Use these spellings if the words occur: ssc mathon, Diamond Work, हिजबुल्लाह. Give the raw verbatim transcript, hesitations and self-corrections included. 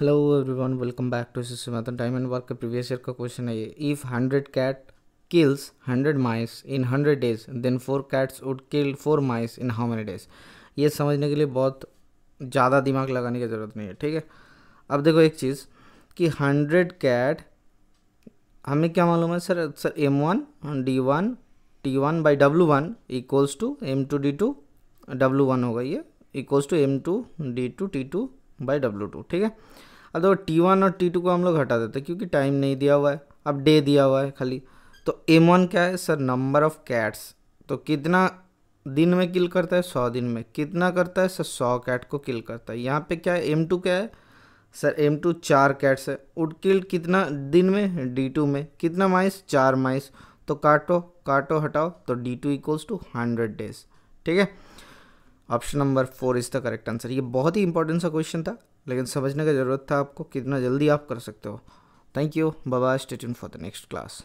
Hello everyone, welcome back to SSC Mathon. Time and work के previous year का question है ये। If hundred cat kills hundred mice in hundred days then four cats would kill four mice in how many days. ये समझने के लिए बहुत ज़्यादा दिमाग लगाने की ज़रूरत नहीं है, ठीक है। अब देखो एक चीज़ कि हंड्रेड कैट हमें क्या मालूम है sir sir M one D one T one by W one equals to M two D two W one होगा, ये equals to M two D two T two by W two, ठीक है। अब देखो टी वन और T two को हम लोग हटा देते हैं क्योंकि टाइम नहीं दिया हुआ है, अब डे दिया हुआ है खाली। तो एम वन क्या है सर नंबर ऑफ कैट्स, तो कितना दिन में किल करता है सौ दिन में, कितना करता है सर सौ कैट को किल करता है। यहाँ पे क्या है एम टू क्या है सर एम टू चार कैट्स है, वुड किल कितना दिन में डी टू में, कितना माइस चार माइस, तो काटो काटो हटाओ तो D two equals to hundred days, ठीक है। Option number four is the correct answer. ये बहुत ही इंपॉर्टेंट सा क्वेश्चन था लेकिन समझने की ज़रूरत था आपको कितना जल्दी आप कर सकते हो। Thank you, bye bye, stay tuned for the next class.